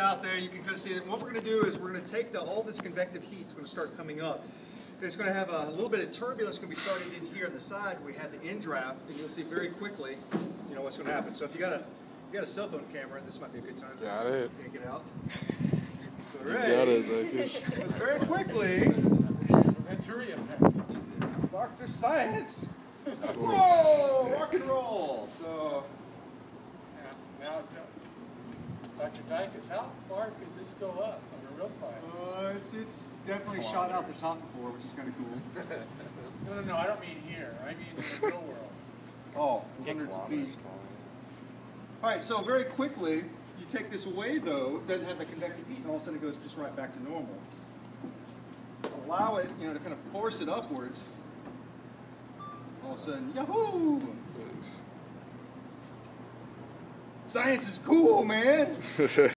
out there, you can kind of see that. What we're going to do is we're going to take all this convective heat is going to start coming up. It's going to have a little bit of turbulence going to be starting in here on the side. We have the indraft, and you'll see very quickly, you know, what's going to happen. So if you got a cell phone camera, this might be a good time. Got it. Take it out. So, you got it, Dicas. Very quickly, Doctor Science. Whoa, rock and roll. So now, Dr. Dicas, how far could this go up on a real fire? It's definitely shot out the top before, which is kind of cool. No, I don't mean here. I mean in the real world. Oh, hundreds of feet. All right, so very quickly, you take this away, though, it doesn't have the convective heat, and all of a sudden it goes just right back to normal. Allow it, you know, to kind of force it upwards. All of a sudden, yahoo! Thanks. Science is cool, man!